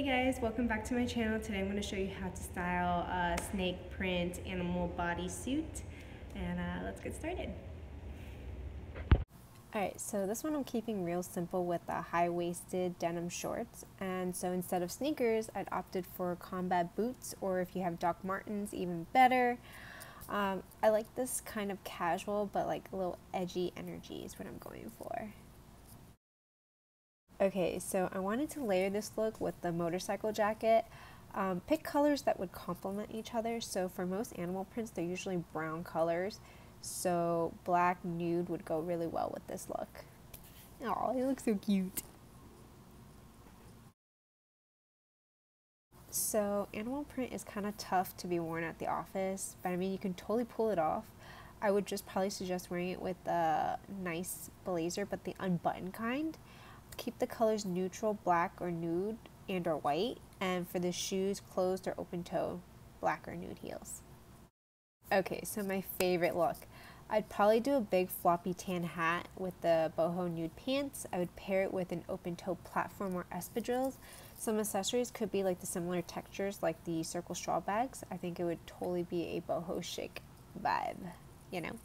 Hey guys, welcome back to my channel. Today I'm going to show you how to style a snake print animal bodysuit, and let's get started. Alright, so this one I'm keeping real simple with a high-waisted denim shorts, and so instead of sneakers I'd opted for combat boots, or if you have Doc Martens even better. I like this kind of casual but like a little edgy energy is what I'm going for. Okay, so I wanted to layer this look with the motorcycle jacket. Pick colors that would complement each other. So for most animal prints, they're usually brown colors. So black nude would go really well with this look. Oh, he looks so cute. So animal print is kind of tough to be worn at the office, but I mean, you can totally pull it off. I would just probably suggest wearing it with a nice blazer, but the unbuttoned kind. Keep the colors neutral, black or nude and or white, and for the shoes, closed or open toe, black or nude heels. Okay, so my favorite look. I'd probably do a big floppy tan hat with the boho nude pants. I would pair it with an open toe platform or espadrilles. Some accessories could be like the similar textures like the circle straw bags. I think it would totally be a boho chic vibe, you know.